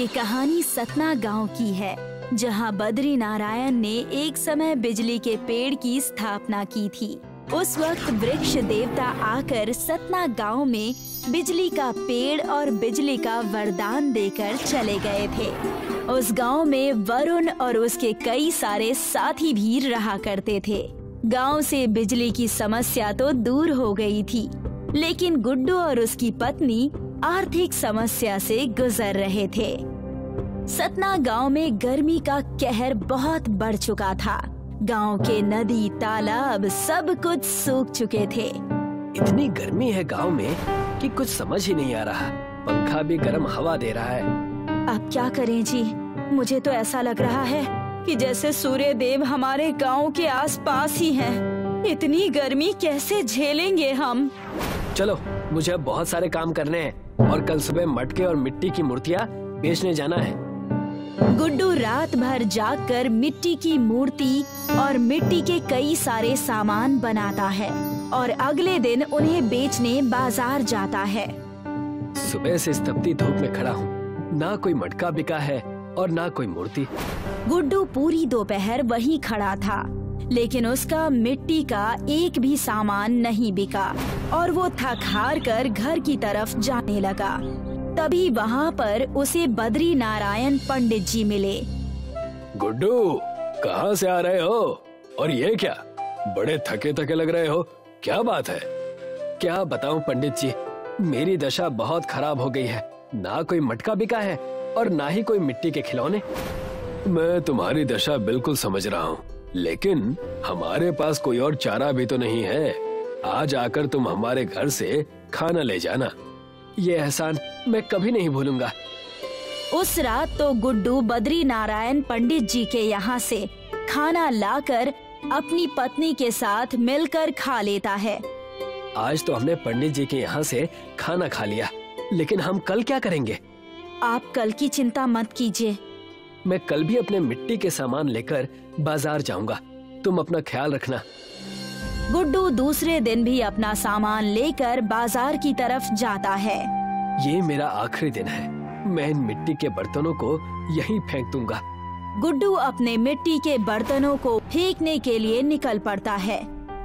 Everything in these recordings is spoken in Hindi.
ये कहानी सतना गांव की है, जहां बद्री नारायण ने एक समय बिजली के पेड़ की स्थापना की थी। उस वक्त वृक्ष देवता आकर सतना गांव में बिजली का पेड़ और बिजली का वरदान देकर चले गए थे। उस गांव में वरुण और उसके कई सारे साथी भी रहा करते थे। गांव से बिजली की समस्या तो दूर हो गई थी, लेकिन गुड्डू और उसकी पत्नी आर्थिक समस्या से गुजर रहे थे। सतना गांव में गर्मी का कहर बहुत बढ़ चुका था। गांव के नदी तालाब सब कुछ सूख चुके थे। इतनी गर्मी है गांव में कि कुछ समझ ही नहीं आ रहा। पंखा भी गर्म हवा दे रहा है। अब क्या करें जी, मुझे तो ऐसा लग रहा है कि जैसे सूर्य देव हमारे गांव के आसपास ही हैं। इतनी गर्मी कैसे झेलेंगे हम। चलो, मुझे अब बहुत सारे काम करने हैं और कल सुबह मटके और मिट्टी की मूर्तियाँ बेचने जाना है। गुड्डू रात भर जागकर मिट्टी की मूर्ति और मिट्टी के कई सारे सामान बनाता है और अगले दिन उन्हें बेचने बाजार जाता है। सुबह से तपती धूप में खड़ा हूँ, ना कोई मटका बिका है और ना कोई मूर्ति। गुड्डू पूरी दोपहर वहीं खड़ा था, लेकिन उसका मिट्टी का एक भी सामान नहीं बिका और वो थक हार कर घर की तरफ जाने लगा। तभी वहाँ पर उसे बद्री नारायण पंडित जी मिले। गुड्डू, कहाँ से आ रहे हो? और ये क्या, बड़े थके थके लग रहे हो, क्या बात है? क्या बताऊँ पंडित जी, मेरी दशा बहुत खराब हो गई है। ना कोई मटका बिका है और ना ही कोई मिट्टी के खिलौने। मैं तुम्हारी दशा बिल्कुल समझ रहा हूँ, लेकिन हमारे पास कोई और चारा भी तो नहीं है। आज आकर तुम हमारे घर से खाना ले जाना, ये एहसान मैं कभी नहीं भूलूंगा। उस रात तो गुड्डू बद्री नारायण पंडित जी के यहाँ से खाना लाकर अपनी पत्नी के साथ मिलकर खा लेता है। आज तो हमने पंडित जी के यहाँ से खाना खा लिया, लेकिन हम कल क्या करेंगे? आप कल की चिंता मत कीजिए, मैं कल भी अपने मिट्टी के सामान लेकर बाजार जाऊंगा। तुम अपना ख्याल रखना। गुड्डू दूसरे दिन भी अपना सामान लेकर बाजार की तरफ जाता है। ये मेरा आखिरी दिन है, मैं इन मिट्टी के बर्तनों को यहीं फेंक दूंगा। गुड्डू अपने मिट्टी के बर्तनों को फेंकने के लिए निकल पड़ता है।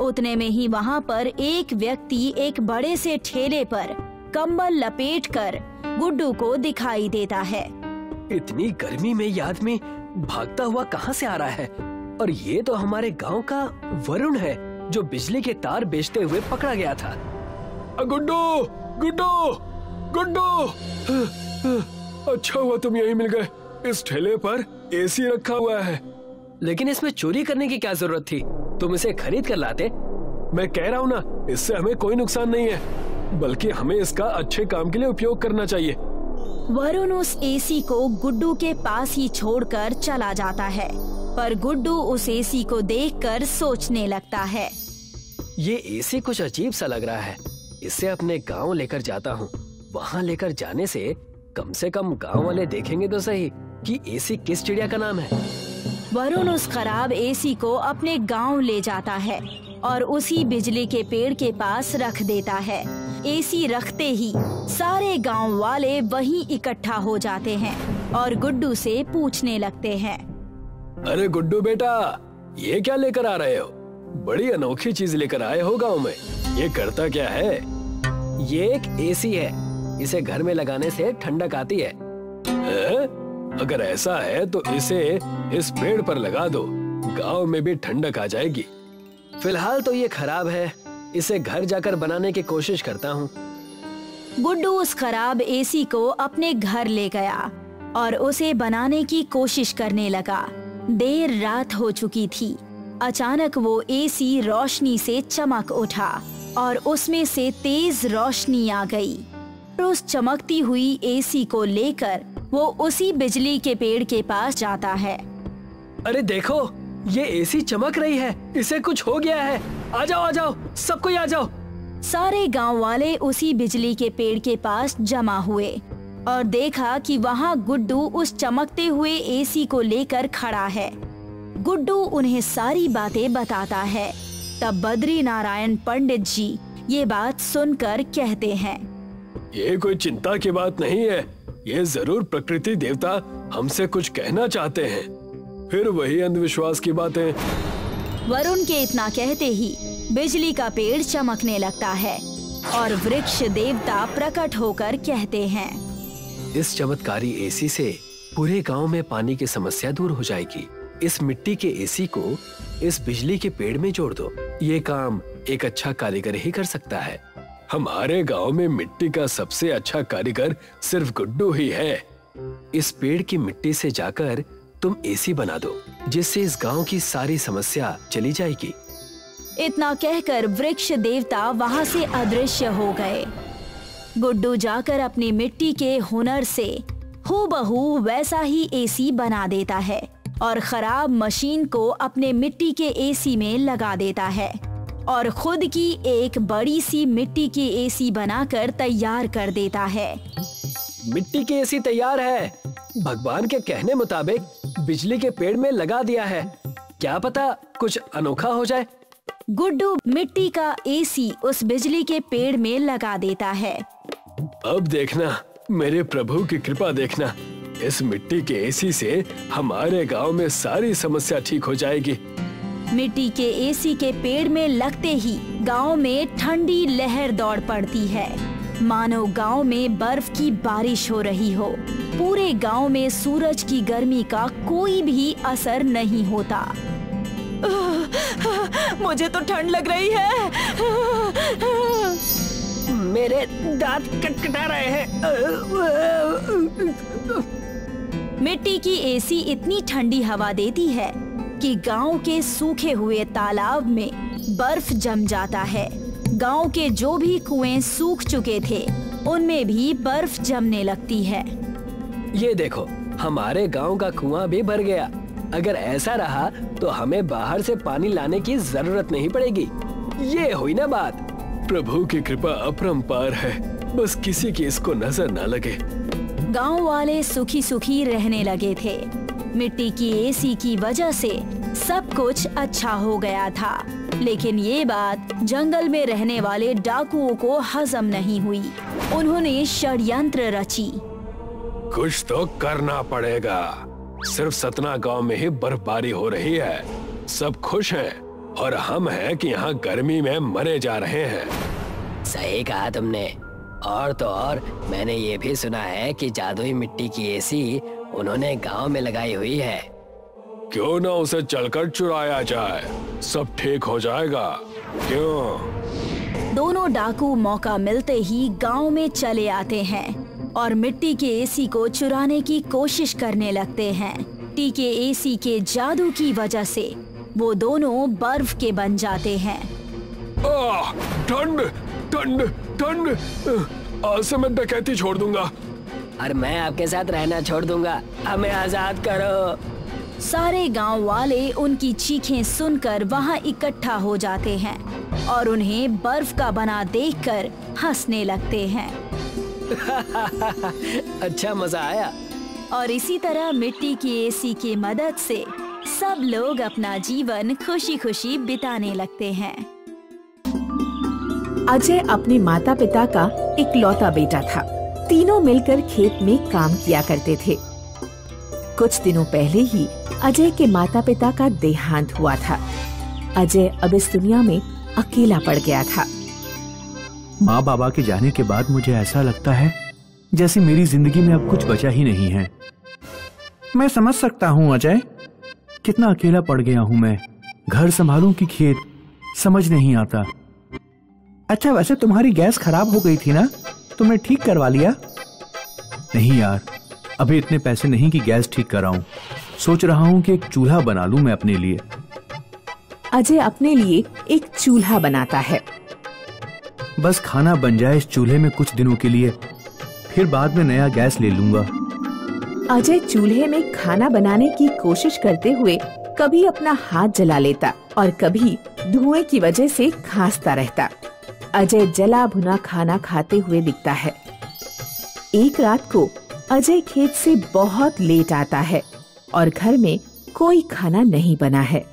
उतने में ही वहाँ पर एक व्यक्ति एक बड़े से ठेले पर कंबल लपेटकर गुड्डू को दिखाई देता है। इतनी गर्मी में ये आदमी भागता हुआ कहाँ से आ रहा है? और ये तो हमारे गांव का वरुण है, जो बिजली के तार बेचते हुए पकड़ा गया था। गुड्डू, गुड्डू, गुड्डू! अच्छा हुआ तुम यहीं मिल गए। इस ठेले पर एसी रखा हुआ है। लेकिन इसमें चोरी करने की क्या जरूरत थी? तुम इसे खरीद कर लाते। मैं कह रहा हूँ ना, इससे हमें कोई नुकसान नहीं है, बल्कि हमें इसका अच्छे काम के लिए उपयोग करना चाहिए। वरुण उस एसी को गुड्डू के पास ही छोड़कर चला जाता है, पर गुड्डू उस एसी को देखकर सोचने लगता है। ये एसी कुछ अजीब सा लग रहा है, इसे अपने गांव लेकर जाता हूँ। वहाँ लेकर जाने से कम गांव वाले देखेंगे तो सही कि एसी किस चिड़िया का नाम है। वरुण उस खराब एसी को अपने गांव ले जाता है और उसी बिजली के पेड़ के पास रख देता है। एसी रखते ही सारे गांव वाले वहीं इकट्ठा हो जाते हैं और गुड्डू से पूछने लगते हैं। अरे गुड्डू बेटा, ये क्या लेकर आ रहे हो? बड़ी अनोखी चीज लेकर आए हो गांव में। ये करता क्या है? ये एक एसी है, इसे घर में लगाने से ठंडक आती है। अगर ऐसा है तो इसे इस पेड़ पर लगा दो, गांव में भी ठंडक आ जाएगी। फिलहाल तो ये खराब है, इसे घर जाकर बनाने की कोशिश करता हूँ। गुड्डू उस खराब एसी को अपने घर ले गया और उसे बनाने की कोशिश करने लगा। देर रात हो चुकी थी। अचानक वो एसी रोशनी से चमक उठा और उसमें से तेज रोशनी आ गई। उस चमकती हुई एसी को लेकर वो उसी बिजली के पेड़ के पास जाता है। अरे देखो, ये एसी चमक रही है, इसे कुछ हो गया है। आ जाओ, आ जाओ, सबको आ जाओ। सारे गांव वाले उसी बिजली के पेड़ के पास जमा हुए और देखा कि वहाँ गुड्डू उस चमकते हुए एसी को लेकर खड़ा है। गुड्डू उन्हें सारी बातें बताता है। तब बद्री नारायण पंडित जी ये बात सुनकर कहते हैं, ये कोई चिंता की बात नहीं है। ये जरूर प्रकृति देवता हमसे कुछ कहना चाहते हैं। फिर वही अंधविश्वास की बातें। वरुण के इतना कहते ही बिजली का पेड़ चमकने लगता है और वृक्ष देवता प्रकट होकर कहते हैं, इस चमत्कारी एसी से पूरे गांव में पानी की समस्या दूर हो जाएगी। इस मिट्टी के एसी को इस बिजली के पेड़ में जोड़ दो। ये काम एक अच्छा कारीगर ही कर सकता है। हमारे गांव में मिट्टी का सबसे अच्छा कारीगर सिर्फ गुड्डू ही है। इस पेड़ की मिट्टी से जाकर तुम एसी बना दो, जिससे इस गांव की सारी समस्या चली जाएगी। इतना कहकर वृक्ष देवता वहाँ से अदृश्य हो गए। गुड्डू जाकर अपनी मिट्टी के हुनर से हूबहू वैसा ही एसी बना देता है और खराब मशीन को अपने मिट्टी के एसी में लगा देता है और खुद की एक बड़ी सी मिट्टी की एसी बनाकर तैयार कर देता है। मिट्टी की एसी तैयार है। भगवान के कहने मुताबिक बिजली के पेड़ में लगा दिया है। क्या पता कुछ अनोखा हो जाए। गुड्डू मिट्टी का एसी उस बिजली के पेड़ में लगा देता है। अब देखना मेरे प्रभु की कृपा, देखना इस मिट्टी के एसी से हमारे गांव में सारी समस्या ठीक हो जाएगी। मिट्टी के एसी के पेड़ में लगते ही गांव में ठंडी लहर दौड़ पड़ती है, मानो गांव में बर्फ की बारिश हो रही हो। पूरे गांव में सूरज की गर्मी का कोई भी असर नहीं होता। मुझे तो ठंड लग रही है। मेरे दांत कटकटा रहे हैं। मिट्टी की एसी इतनी ठंडी हवा देती है कि गांव के सूखे हुए तालाब में बर्फ जम जाता है। गांव के जो भी कुएं सूख चुके थे उनमें भी बर्फ जमने लगती है। ये देखो, हमारे गांव का कुआं भी भर गया। अगर ऐसा रहा तो हमें बाहर से पानी लाने की जरूरत नहीं पड़ेगी। ये हुई ना बात। प्रभु की कृपा अपरंपार है, बस किसी की इसको नजर ना लगे। गांव वाले सुखी सुखी रहने लगे थे। मिट्टी की एसी की वजह से सब कुछ अच्छा हो गया था, लेकिन ये बात जंगल में रहने वाले डाकुओं को हजम नहीं हुई। उन्होंने षड्यंत्र रची। कुछ तो करना पड़ेगा। सिर्फ सतना गांव में ही बर्फबारी हो रही है। सब खुश हैं और हम हैं कि यहाँ गर्मी में मरे जा रहे हैं। सही कहा तुमने। और तो और मैंने ये भी सुना है कि जादुई मिट्टी की एसी उन्होंने गांव में लगाई हुई है। क्यों ना उसे चलकर चुराया जाए, सब ठीक हो जाएगा। क्यों? दोनों डाकू मौका मिलते ही गांव में चले आते हैं और मिट्टी के एसी को चुराने की कोशिश करने लगते हैं। मिट्टी के एसी के जादू की वजह से वो दोनों बर्फ के बन जाते हैं। ठंड ठंड ठंड, आज से मैं डकैती छोड़ दूंगा और मैं आपके साथ रहना छोड़ दूंगा। हमें आजाद करो। सारे गांव वाले उनकी चीखें सुनकर वहां इकट्ठा हो जाते हैं और उन्हें बर्फ का बना देखकर हंसने लगते हैं। अच्छा मजा आया। और इसी तरह मिट्टी की एसी की मदद से सब लोग अपना जीवन खुशी-खुशी बिताने लगते हैं। अजय अपने माता पिता का इकलौता बेटा था। तीनों मिलकर खेत में काम किया करते थे। कुछ दिनों पहले ही अजय के माता पिता का देहांत हुआ था। अजय अब इस दुनिया में अकेला पड़ गया था। माँ बाबा के जाने के बाद मुझे ऐसा लगता है जैसे मेरी जिंदगी में अब कुछ बचा ही नहीं है। मैं समझ सकता हूँ अजय, कितना अकेला पड़ गया हूँ मैं। घर संभालूं कि खेत, समझ नहीं आता। अच्छा वैसे तुम्हारी गैस खराब हो गई थी ना, तुमने ठीक करवा लिया? नहीं यार, अभी इतने पैसे नहीं कि गैस ठीक कराऊं। सोच रहा हूं कि एक चूल्हा बना लूं मैं अपने लिए। अजय अपने लिए एक चूल्हा बनाता है। बस खाना बन जाए इस चूल्हे में कुछ दिनों के लिए, फिर बाद में नया गैस ले लूंगा। अजय चूल्हे में खाना बनाने की कोशिश करते हुए कभी अपना हाथ जला लेता और कभी धुएं की वजह से खांसता रहता। अजय जला भुना खाना खाते हुए दिखता है। एक रात को अजय खेत से बहुत लेट आता है और घर में कोई खाना नहीं बना है।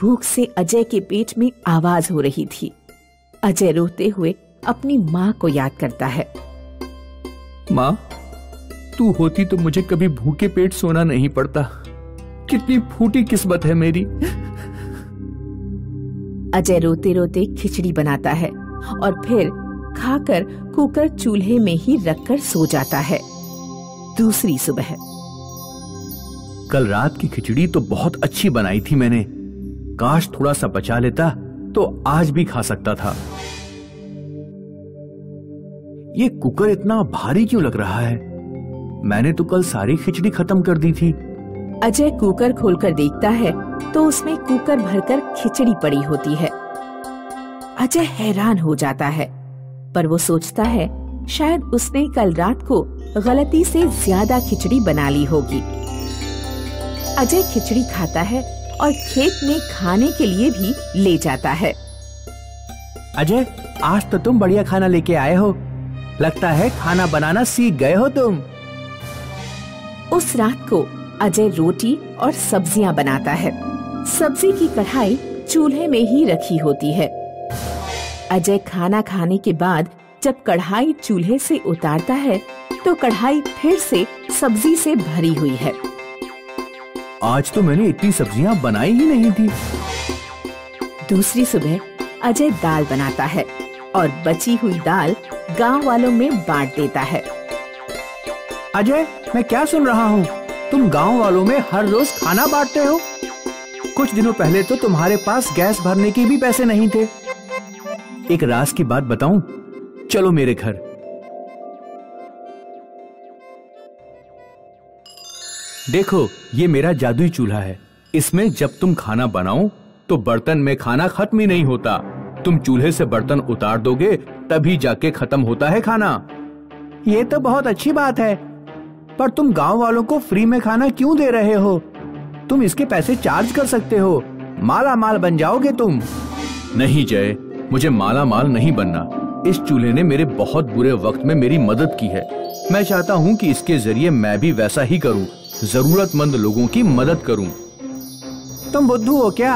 भूख से अजय के पेट में आवाज हो रही थी। अजय रोते हुए अपनी माँ को याद करता है। माँ, तू होती तो मुझे कभी भूखे पेट सोना नहीं पड़ता। कितनी फूटी किस्मत है मेरी। अजय रोते रोते खिचड़ी बनाता है और फिर खाकर कुकर चूल्हे में ही रखकर सो जाता है। दूसरी सुबह। कल रात की खिचड़ी तो बहुत अच्छी बनाई थी मैंने, काश थोड़ा सा बचा लेता तो आज भी खा सकता था। ये कुकर इतना भारी क्यों लग रहा है? मैंने तो कल सारी खिचड़ी खत्म कर दी थी। अजय कुकर खोलकर देखता है तो उसमें कुकर भरकर खिचड़ी पड़ी होती है। अजय हैरान हो जाता है, पर वो सोचता है शायद उसने कल रात को गलती से ज्यादा खिचड़ी बना ली होगी। अजय खिचड़ी खाता है और खेत में खाने के लिए भी ले जाता है। अजय, आज तो तुम बढ़िया खाना लेके आए हो, लगता है खाना बनाना सीख गए हो तुम। उस रात को अजय रोटी और सब्जियां बनाता है। सब्जी की कढ़ाई चूल्हे में ही रखी होती है। अजय खाना खाने के बाद जब कढ़ाई चूल्हे से उतारता है तो कढ़ाई फिर से सब्जी से भरी हुई है। आज तो मैंने इतनी सब्जियां बनाई ही नहीं थी। दूसरी सुबह अजय दाल बनाता है और बची हुई दाल गांव वालों में बांट देता है। अजय, मैं क्या सुन रहा हूँ, तुम गांव वालों में हर रोज खाना बांटते हो? कुछ दिनों पहले तो तुम्हारे पास गैस भरने के भी पैसे नहीं थे। एक राज की बात बताऊं? चलो मेरे घर। देखो, ये मेरा जादुई चूल्हा है। इसमें जब तुम खाना बनाओ तो बर्तन में खाना खत्म ही नहीं होता। तुम चूल्हे से बर्तन उतार दोगे तभी जाके खत्म होता है खाना। ये तो बहुत अच्छी बात है, पर तुम गांव वालों को फ्री में खाना क्यों दे रहे हो? तुम इसके पैसे चार्ज कर सकते हो, माला माल बन जाओगे तुम। नहीं जय, मुझे माला माल नहीं बनना। इस चूल्हे ने मेरे बहुत बुरे वक्त में मेरी मदद की है। मैं चाहता हूँ कि इसके जरिए मैं भी वैसा ही करूँ, जरूरतमंद लोगों की मदद करूँ। तुम बुद्धू हो क्या?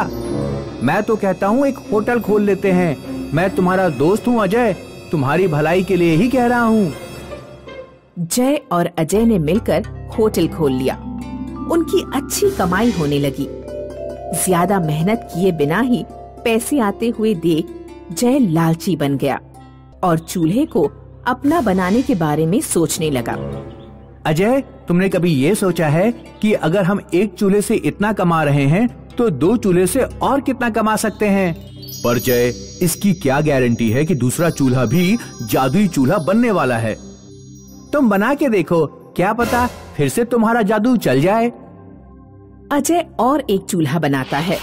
मैं तो कहता हूँ एक होटल खोल लेते हैं। मैं तुम्हारा दोस्त हूँ अजय, तुम्हारी भलाई के लिए ही कह रहा हूँ। जय और अजय ने मिलकर होटल खोल लिया। उनकी अच्छी कमाई होने लगी। ज्यादा मेहनत किए बिना ही पैसे आते हुए देख जय लालची बन गया और चूल्हे को अपना बनाने के बारे में सोचने लगा। अजय, तुमने कभी ये सोचा है कि अगर हम एक चूल्हे से इतना कमा रहे हैं तो दो चूल्हे से और कितना कमा सकते हैं? पर जय, इसकी क्या गारंटी है कि दूसरा चूल्हा भी जादुई चूल्हा बनने वाला है? तुम बना के देखो, क्या पता फिर से तुम्हारा जादू चल जाए। अजय और एक चूल्हा बनाता है,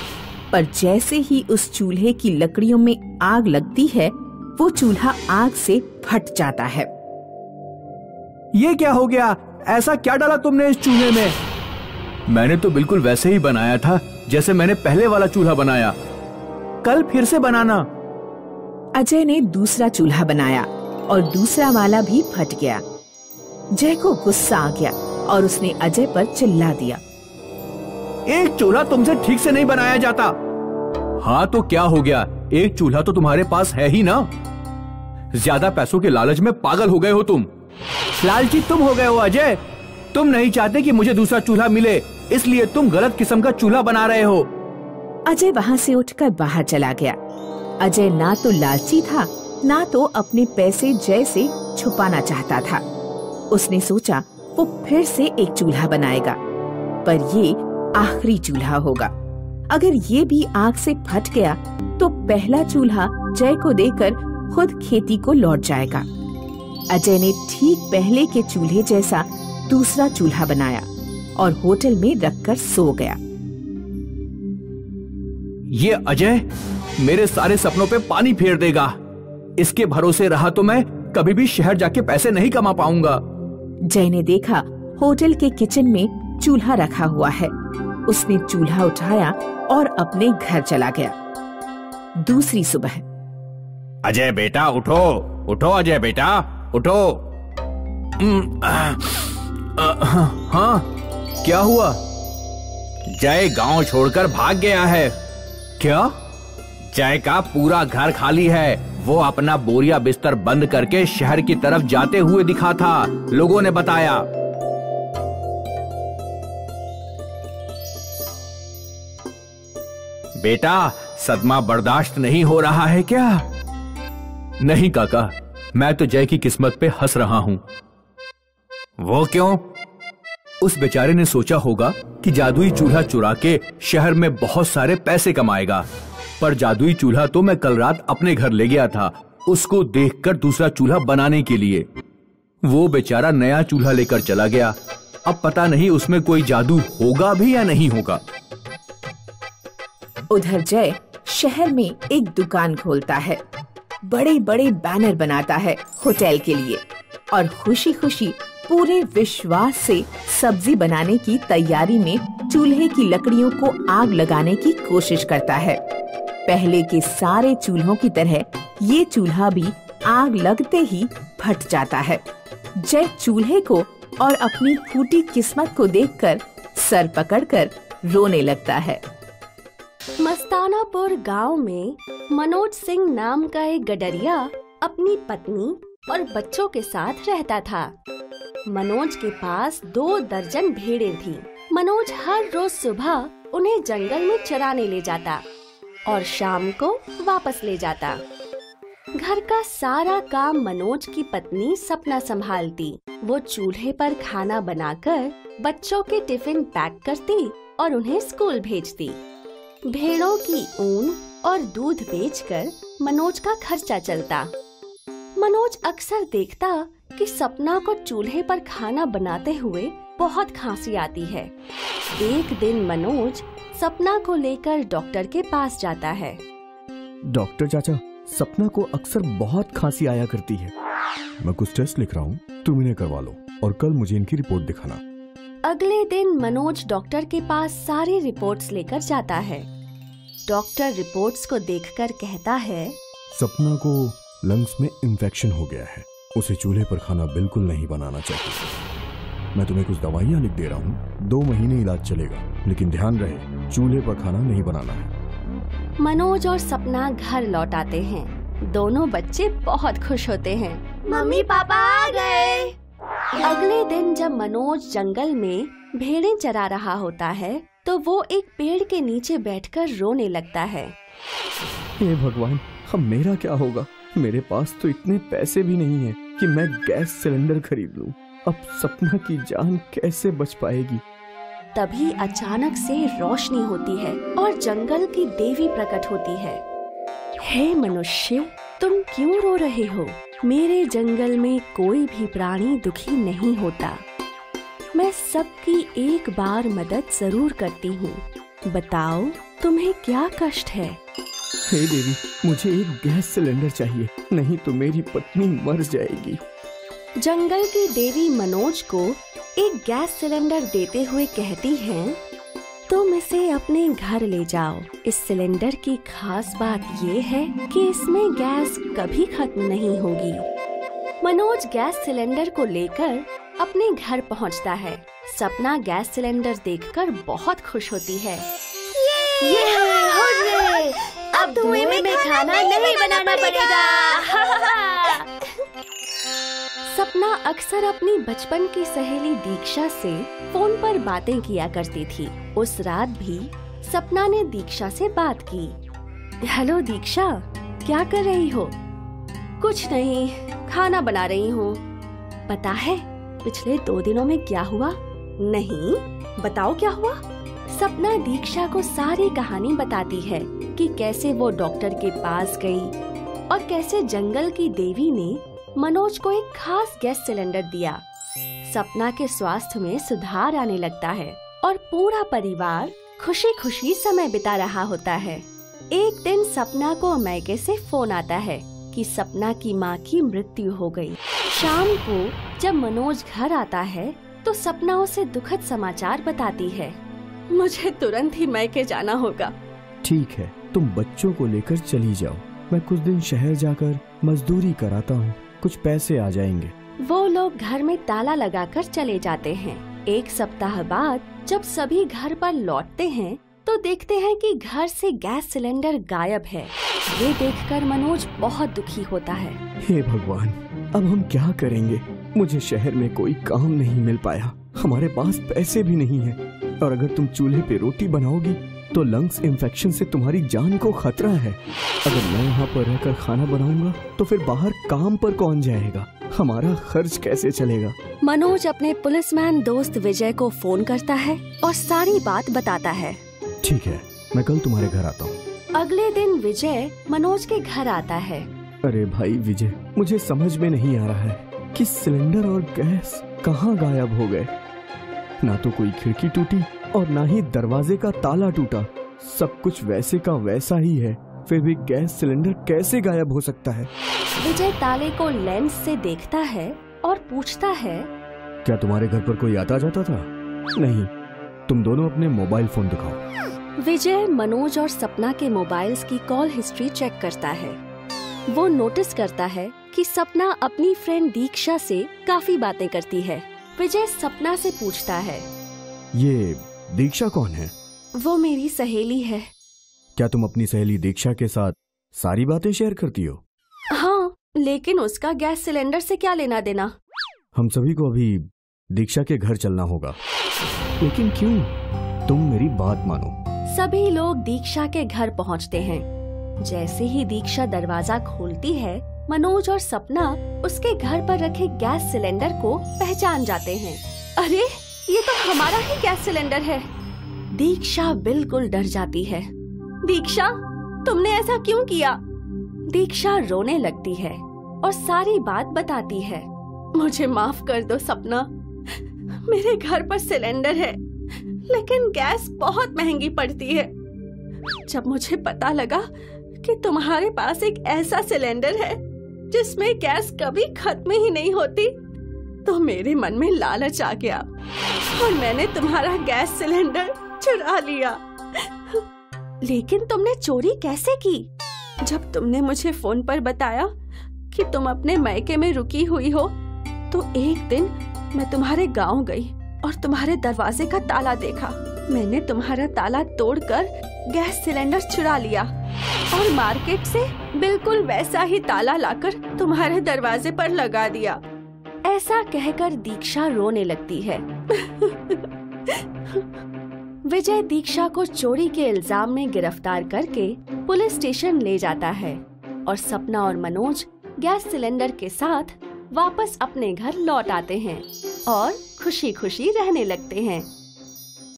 पर जैसे ही उस चूल्हे की लकड़ियों में आग लगती है वो चूल्हा आग से फट जाता है। ये क्या हो गया? ऐसा क्या डाला तुमने इस चूल्हे में? मैंने तो बिल्कुल वैसे ही बनाया था जैसे मैंने पहले वाला चूल्हा बनाया। कल फिर से बनाना। अजय ने दूसरा चूल्हा बनाया और दूसरा वाला भी फट गया। जय को गुस्सा आ गया और उसने अजय पर चिल्ला दिया। एक चूल्हा तुमसे ठीक से नहीं बनाया जाता। हाँ तो क्या हो गया, एक चूल्हा तो तुम्हारे पास है ही ना। ज्यादा पैसों के लालच में पागल हो गए हो तुम। लालची तुम हो गए हो अजय। तुम नहीं चाहते कि मुझे दूसरा चूल्हा मिले, इसलिए तुम गलत किस्म का चूल्हा बना रहे हो। अजय वहाँ से उठकर बाहर चला गया। अजय ना तो लालची था ना तो अपने पैसे जय से छुपाना चाहता था। उसने सोचा वो फिर से एक चूल्हा बनाएगा, पर ये आखिरी चूल्हा होगा। अगर ये भी आग से फट गया तो पहला चूल्हा जय को देकर खुद खेती को लौट जाएगा। अजय ने ठीक पहले के चूल्हे जैसा दूसरा चूल्हा बनाया और होटल में रखकर सो गया। ये अजय मेरे सारे सपनों पे पानी फेर देगा। इसके भरोसे रहा तो मैं कभी भी शहर जाके पैसे नहीं कमा पाऊंगा। जय ने देखा होटल के किचन में चूल्हा रखा हुआ है। उसने चूल्हा उठाया और अपने घर चला गया। दूसरी सुबह। अजय बेटा उठो, उठो अजय बेटा उठो। हाँ क्या हुआ? जय गांव छोड़कर भाग गया है। क्या? जय का पूरा घर खाली है। वो अपना बोरिया बिस्तर बंद करके शहर की तरफ जाते हुए दिखा था, लोगों ने बताया। बेटा, सदमा बर्दाश्त नहीं हो रहा है क्या? नहीं काका, मैं तो जय की किस्मत पे हंस रहा हूं। वो क्यों? उस बेचारे ने सोचा होगा कि जादुई चूल्हा चुरा के शहर में बहुत सारे पैसे कमाएगा, पर जादुई चूल्हा तो मैं कल रात अपने घर ले गया था उसको देखकर दूसरा चूल्हा बनाने के लिए। वो बेचारा नया चूल्हा लेकर चला गया। अब पता नहीं उसमें कोई जादू होगा भी या नहीं होगा। उधर जय शहर में एक दुकान खोलता है, बड़े बड़े बैनर बनाता है होटल के लिए और खुशी खुशी पूरे विश्वास से सब्जी बनाने की तैयारी में चूल्हे की लकड़ियों को आग लगाने की कोशिश करता है। पहले के सारे चूल्हों की तरह ये चूल्हा भी आग लगते ही फट जाता है। जय चूल्हे को और अपनी फूटी किस्मत को देखकर सर पकड़कर रोने लगता है। मस्तानापुर गांव में मनोज सिंह नाम का एक गडरिया अपनी पत्नी और बच्चों के साथ रहता था। मनोज के पास 2 दर्जन भेड़ें थीं। मनोज हर रोज सुबह उन्हें जंगल में चराने ले जाता और शाम को वापस ले जाता। घर का सारा काम मनोज की पत्नी सपना संभालती। वो चूल्हे पर खाना बनाकर बच्चों के टिफिन पैक करती और उन्हें स्कूल भेजती। भेड़ों की ऊन और दूध बेचकर मनोज का खर्चा चलता। मनोज अक्सर देखता कि सपना को चूल्हे पर खाना बनाते हुए बहुत खांसी आती है। एक दिन मनोज सपना को लेकर डॉक्टर के पास जाता है। डॉक्टर चाचा, सपना को अक्सर बहुत खांसी आया करती है। मैं कुछ टेस्ट लिख रहा हूँ, तुम इन्हें करवा लो और कल मुझे इनकी रिपोर्ट दिखाना। अगले दिन मनोज डॉक्टर के पास सारी रिपोर्ट्स लेकर जाता है। डॉक्टर रिपोर्ट्स को देखकर कहता है, सपना को लंग्स में इन्फेक्शन हो गया है, उसे चूल्हे पर खाना बिल्कुल नहीं बनाना चाहिए। मैं तुम्हें कुछ दवाइयाँ लिख दे रहा हूँ, 2 महीने इलाज चलेगा, लेकिन ध्यान रहे चूल्हे पर खाना नहीं बनाना है। मनोज और सपना घर लौट आते हैं। दोनों बच्चे बहुत खुश होते हैं, मम्मी पापा आ गए। अगले दिन जब मनोज जंगल में भेड़ें चरा रहा होता है तो वो एक पेड़ के नीचे बैठकर रोने लगता है। हे भगवान, अब मेरा क्या होगा? मेरे पास तो इतने पैसे भी नहीं है कि मैं गैस सिलेंडर खरीद लूं। अब सपना की जान कैसे बच पाएगी? तभी अचानक से रोशनी होती है और जंगल की देवी प्रकट होती है। हे मनुष्य, तुम क्यों रो रहे हो? मेरे जंगल में कोई भी प्राणी दुखी नहीं होता। मैं सबकी एक बार मदद जरूर करती हूँ, बताओ तुम्हें क्या कष्ट है? हे देवी, मुझे एक गैस सिलेंडर चाहिए, नहीं तो मेरी पत्नी मर जाएगी। जंगल की देवी मनोज को एक गैस सिलेंडर देते हुए कहती हैं, तुम इसे अपने घर ले जाओ। इस सिलेंडर की खास बात ये है कि इसमें गैस कभी खत्म नहीं होगी। मनोज गैस सिलेंडर को लेकर अपने घर पहुंचता है। सपना गैस सिलेंडर देखकर बहुत खुश होती है। ये अब धुएं में खाना नहीं बनाना पड़ेगा। सपना अक्सर अपनी बचपन की सहेली दीक्षा से फोन पर बातें किया करती थी। उस रात भी सपना ने दीक्षा से बात की। हेलो दीक्षा, क्या कर रही हो? कुछ नहीं, खाना बना रही हूँ। पता है पिछले 2 दिनों में क्या हुआ? नहीं, बताओ क्या हुआ? सपना दीक्षा को सारी कहानी बताती है कि कैसे वो डॉक्टर के पास गई और कैसे जंगल की देवी ने मनोज को एक खास गैस सिलेंडर दिया। सपना के स्वास्थ्य में सुधार आने लगता है और पूरा परिवार खुशी खुशी समय बिता रहा होता है। एक दिन सपना को अमेरिका से फोन आता है कि सपना की माँ की मृत्यु हो गई। शाम को जब मनोज घर आता है तो सपना उसे दुखद समाचार बताती है। मुझे तुरंत ही अमेरिका जाना होगा। ठीक है, तुम बच्चों को लेकर चली जाओ, मैं कुछ दिन शहर जाकर मजदूरी कराता हूँ, कुछ पैसे आ जाएंगे। वो लोग घर में ताला लगाकर चले जाते हैं। 1 सप्ताह बाद जब सभी घर पर लौटते हैं तो देखते हैं कि घर से गैस सिलेंडर गायब है। ये देखकर मनोज बहुत दुखी होता है। हे भगवान, अब हम क्या करेंगे? मुझे शहर में कोई काम नहीं मिल पाया, हमारे पास पैसे भी नहीं है, और अगर तुम चूल्हे पे रोटी बनाओगी तो लंग्स इन्फेक्शन से तुम्हारी जान को खतरा है। अगर मैं यहाँ पर रहकर खाना बनाऊंगा तो फिर बाहर काम पर कौन जाएगा, हमारा खर्च कैसे चलेगा। मनोज अपने पुलिसमैन दोस्त विजय को फोन करता है और सारी बात बताता है। ठीक है, मैं कल तुम्हारे घर आता हूँ। अगले दिन विजय मनोज के घर आता है। अरे भाई विजय, मुझे समझ में नहीं आ रहा है कि सिलेंडर और गैस कहाँ गायब हो गए। ना तो कोई खिड़की टूटी और ना ही दरवाजे का ताला टूटा, सब कुछ वैसे का वैसा ही है, फिर भी गैस सिलेंडर कैसे गायब हो सकता है। विजय ताले को लेंस से देखता है और पूछता है, क्या तुम्हारे घर पर कोई आता जाता था? नहीं। तुम दोनों अपने मोबाइल फोन दिखाओ। विजय मनोज और सपना के मोबाइल्स की कॉल हिस्ट्री चेक करता है। वो नोटिस करता है कि सपना अपनी फ्रेंड दीक्षा से काफी बातें करती है। विजय सपना से पूछता है, ये दीक्षा कौन है? वो मेरी सहेली है। क्या तुम अपनी सहेली दीक्षा के साथ सारी बातें शेयर करती हो? हाँ, लेकिन उसका गैस सिलेंडर से क्या लेना देना। हम सभी को अभी दीक्षा के घर चलना होगा। लेकिन क्यों? तुम मेरी बात मानो। सभी लोग दीक्षा के घर पहुँचते हैं। जैसे ही दीक्षा दरवाजा खोलती है, मनोज और सपना उसके घर पर रखे गैस सिलेंडर को पहचान जाते हैं। अरे, ये तो हमारा ही गैस सिलेंडर है। दीक्षा बिल्कुल डर जाती है। दीक्षा, तुमने ऐसा क्यों किया? दीक्षा रोने लगती है और सारी बात बताती है। मुझे माफ कर दो सपना, मेरे घर पर सिलेंडर है लेकिन गैस बहुत महंगी पड़ती है। जब मुझे पता लगा कि तुम्हारे पास एक ऐसा सिलेंडर है जिसमें गैस कभी खत्म ही नहीं होती, तो मेरे मन में लालच आ गया और मैंने तुम्हारा गैस सिलेंडर चुरा लिया। लेकिन तुमने चोरी कैसे की? जब तुमने मुझे फोन पर बताया कि तुम अपने मायके में रुकी हुई हो, तो एक दिन मैं तुम्हारे गांव गई और तुम्हारे दरवाजे का ताला देखा। मैंने तुम्हारा ताला तोड़कर गैस सिलेंडर चुरा लिया और मार्केट से बिल्कुल वैसा ही ताला लाकर तुम्हारे दरवाजे पर लगा दिया। ऐसा कहकर दीक्षा रोने लगती है। विजय दीक्षा को चोरी के इल्जाम में गिरफ्तार करके पुलिस स्टेशन ले जाता है और सपना और मनोज गैस सिलेंडर के साथ वापस अपने घर लौट आते हैं और खुशी खुशी रहने लगते हैं।